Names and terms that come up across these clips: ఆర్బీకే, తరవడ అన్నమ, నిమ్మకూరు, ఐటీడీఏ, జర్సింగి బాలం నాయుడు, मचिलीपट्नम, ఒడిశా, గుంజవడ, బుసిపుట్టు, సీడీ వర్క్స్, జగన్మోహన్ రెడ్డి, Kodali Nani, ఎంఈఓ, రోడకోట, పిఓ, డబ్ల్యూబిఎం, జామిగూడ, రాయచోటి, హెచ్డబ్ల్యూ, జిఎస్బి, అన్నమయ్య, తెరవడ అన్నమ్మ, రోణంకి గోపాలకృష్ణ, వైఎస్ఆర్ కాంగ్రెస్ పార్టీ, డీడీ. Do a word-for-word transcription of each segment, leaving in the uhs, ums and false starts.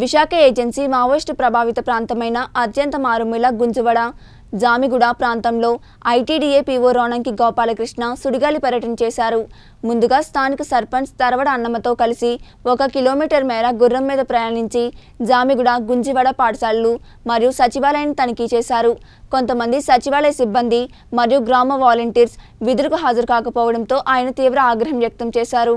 Visakha agency Maoist ప్రభావిత ప్రాంతమైన అత్యంత మారుమూల గుంజవడ జామిగూడ ప్రాంతంలో ఐటీడీఏ పీఓ రోణంకి గోపాలకృష్ణ సుడిగాలి పర్యటన చేశారు. ముందుగా స్థానిక సర్పంచ్ తరవడ అన్నమతో కలిసి ఒక కిలోమీటర్ మేర గుర్రం మీద ప్రయాణించి జామిగూడ గుంజవడ పాఠశాలలు మరియు సచివాలయాన్ని తనిఖీ చేశారు. కొంతమంది సచివాలయ సిబ్బంది మరియు గ్రామ వాలంటీర్స్ విధులకు హాజరు కాకపోవడంతో ఆయన తీవ్ర ఆగ్రహం వ్యక్తం చేశారు.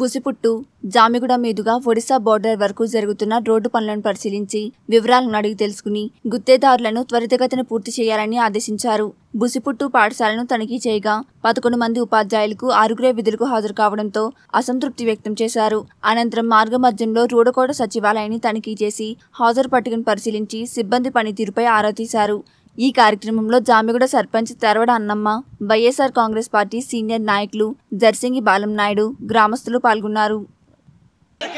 బుసిపుట్టు జామిగూడ మీదుగా ఒడిశా బోర్డర్ వరకు జరుగుతున్న రోడ్డు పనులను పరిశీలించి వివరాలను అడిగి తెలుసుకుని గుత్తేదారులను త్వరితగతిన పూర్తి చేయాలని ఆదేశించారు. బుసిపుట్టు పాఠశాలను తనిఖీ చేయగా పదకొండు మంది ఉపాధ్యాయులకు ఆరుగురే విధులకు హాజరు కావడంతో అసంతృప్తి వ్యక్తం చేశారు. అనంతరం మార్గమధ్యంలో రోడకోట సచివాలయాన్ని తనిఖీ చేసి హాజరు పట్టికను పరిశీలించి సిబ్బంది పనితీరుపై ఆరా తీశారు. ఈ కార్యక్రమంలో జామిగూడ sarpanch తెరవడ అన్నమ్మ, వైఎస్ఆర్ కాంగ్రెస్ పార్టీ senior నాయకులు జర్సింగి బాలం నాయుడు, గ్రామస్తులు పాల్గొన్నారు. ठीक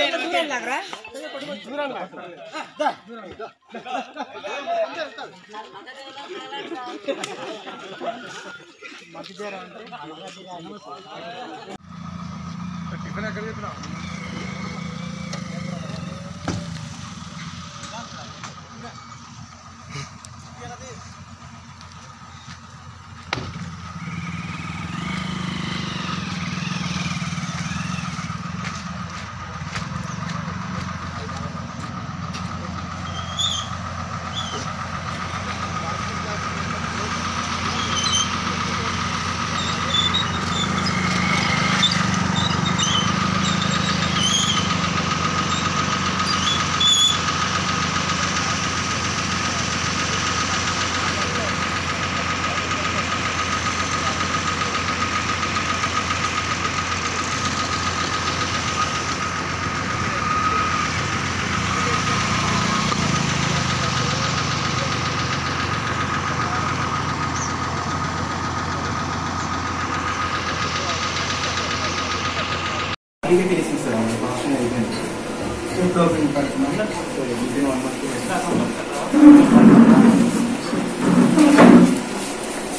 है ठीक है सर, बात नहीं है तो प्रॉब्लम पर मतलब तो मुझे नॉर्मल के साथ बात करता हूं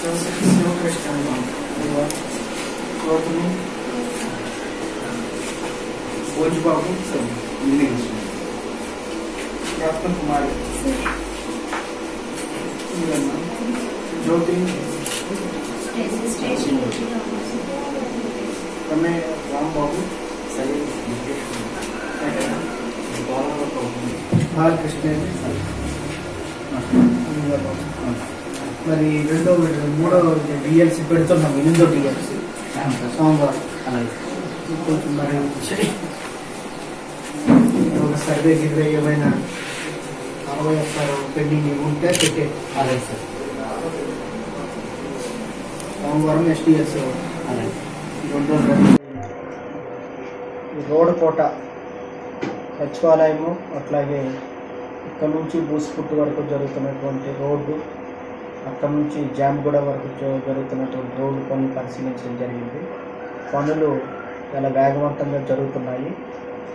सर से क्वेश्चन है तो तुम बोल बाबू सर मिलने क्या अपन कुमार सर जो दिन रजिस्ट्रेशन हमें राम बाबू सही कृष्ण मरी रेडो मूडो डीएलसी पड़ता इनो डीएलसी सोमवार मैं सर्वे गिर्वे एवं अरवे पे उसे अरे सर सोमवार नेक्स्ट डीएलसी अरे రోడ్కోట సచివాలయము అట్లాగే ఇక్కడ నుంచి బూసిపుట్టు వరకు జరుగుతున్నటువంటి రోడ్డు, అక్కడ నుంచి జామిగూడ వరకు జరుగుతున్నటువంటి రోడ్డు పనులు పరిశీలించడం జరిగింది. పనులు చాలా వేగవంతంగా జరుగుతున్నాయి.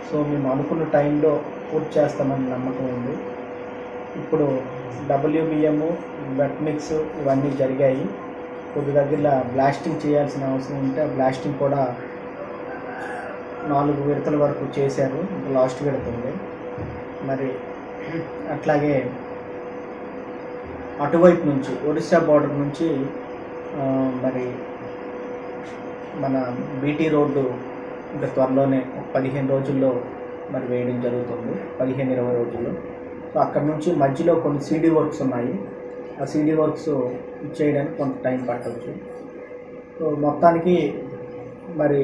సో మేము అనుకున్న టైంలో పూర్తి చేస్తామని నమ్మకం ఉంది. ఇప్పుడు డబ్ల్యూబిఎం, వెట్ మిక్స్ ఇవన్నీ జరిగాయి. కొద్ది దగ్గర బ్లాస్టింగ్ చేయాల్సిన అవసరం ఉంటే ఆ బ్లాస్టింగ్ కూడా నాలుగు విడతల వరకు చేశారు. ఇంకా లాస్ట్ విడత ఉంది. మరి అట్లాగే అటువైపు నుంచి ఒడిశా బార్డర్ నుంచి మరి మన బీటీ రోడ్డు ఇంకా త్వరలోనే పదిహేను రోజుల్లో మరి వేయడం జరుగుతుంది, పదిహేను ఇరవై రోజుల్లో. సో అక్కడ నుంచి మధ్యలో కొన్ని సీడీ వర్క్స్ ఉన్నాయి. ఆ సీడీ వర్క్స్ చేయడానికి కొంత టైం పట్టవచ్చు. సో మొత్తానికి మరి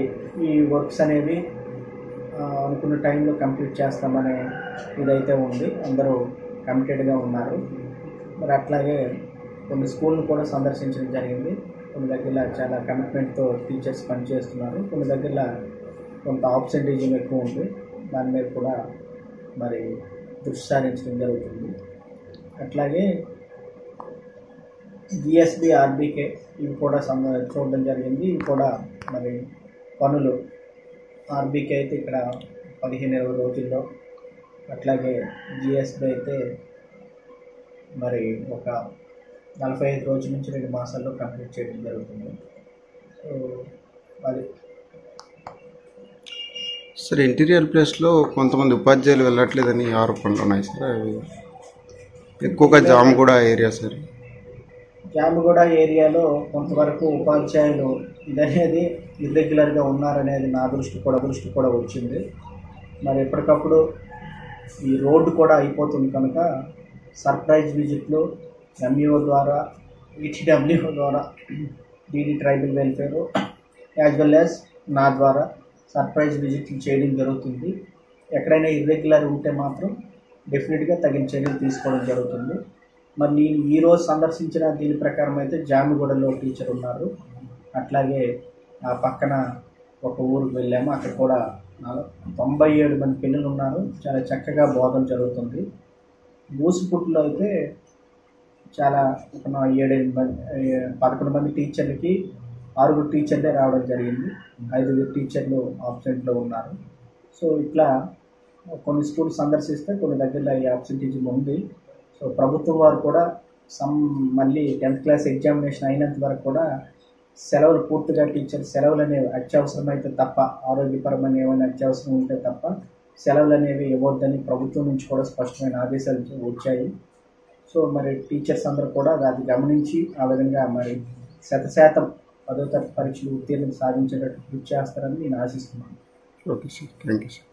ఈ వర్క్స్ అనేవి అనుకున్న టైంలో కంప్లీట్ చేస్తామనే ఇదైతే ఉంది. అందరూ కమిటెడ్గా ఉన్నారు. మరి అట్లాగే కొన్ని స్కూళ్ళు కూడా సందర్శించడం జరిగింది. కొన్ని దగ్గర చాలా కమిట్మెంట్తో టీచర్స్ పనిచేస్తున్నారు. కొన్ని దగ్గర కొంత ఆబ్సెంటేజం ఎక్కువ ఉంది. దాని మీద కూడా మరి దృష్టి సారించడం జరుగుతుంది. అట్లాగే జిఎస్బి, ఆర్బీకే ఇవి కూడా సంద చూడడం జరిగింది. ఇవి కూడా మరి పనులు ఆర్బీకే అయితే ఇక్కడ పదిహేను ఇరవై రోజుల్లో, అట్లాగే జిఎస్బి అయితే మరి ఒక నలభై ఐదు రోజుల నుంచి రెండు మాసాల్లో కంప్లీట్ చేయడం జరుగుతుంది. సో మరి सर इंटीरियर प्लेस लो కొంతమంది ఉపాధ్యాయులు వెళ్ళట్లేదని ఆరోపణలు ఉన్నాయి సార్ ఎక్కువగా జామగూడ ఏరియా సార్ జామగూడ ఏరియాలో కొంతవరకు ఉపాధ్యాయులు ఇదనేది ఇర్రెగ్యులర్ గా ఉన్నారు అనేది నా దృష్టి కూడా దృష్టి కూడా వచ్చింది మరి ఎప్పటికప్పుడు ఈ రోడ్ కూడా అయిపోతుంది కనుక సర్ప్రైజ్ విజిట్ లో ఎంఈఓ ద్వారా హెచ్డబ్ల్యూ ద్వారా డీడీ tribal welfare as well as నా ద్వారా సర్ప్రైజ్ విజిట్లు చేయడం జరుగుతుంది ఎక్కడైనా ఇర్రెగ్యులర్ ఉంటే మాత్రం డెఫినెట్ గా తగిన చర్యలు తీసుకోవడం జరుగుతుంది మరి నేను ఈ రోజు సందర్శించిన దీని ప్రకారం అయితే జామిగూడలో టీచర్ ఉన్నారు అట్లాగే ఆ పక్కన ఒక ఊరికి వెళ్ళాము అక్కడ కూడా తొంభై ఏడు మంది పిల్లలు ఉన్నారు చాలా చక్కగా బోధన జరుగుతుంది బూసుపుట్లో అయితే చాలా పదకొండు మంది టీచర్లకి ఆరుగురు టీచర్లే రావడం జరిగింది ఐదుగురు టీచర్లు ఆబ్సెంట్లో ఉన్నారు సో ఇట్లా కొన్ని స్కూల్స్ సందర్శిస్తే కొన్ని దగ్గరలో ఈ ఆబ్సెంటిజం ఉంది సో ప్రభుత్వం వారు కూడా సమ్ మళ్ళీ టెన్త్ క్లాస్ ఎగ్జామినేషన్ అయినంత వరకు కూడా సెలవులు పూర్తిగా టీచర్ సెలవులు అనేవి అత్యవసరం అయితే తప్ప ఆరోగ్యపరమైన ఏమైనా అత్యవసరం ఉంటే తప్ప సెలవులు అనేవి ఇవ్వద్దని ప్రభుత్వం నుంచి కూడా స్పష్టమైన ఆదేశాలు వచ్చాయి సో మరి టీచర్స్ అందరూ కూడా అది గమనించి ఆ విధంగా మరి శత శాతం పదో తరగతి పరీక్షలు ఉత్తీర్ణత సాధించేటట్టు కృషి చేస్తారని నేను ఆశిస్తున్నాను. Okay sir thank you sir.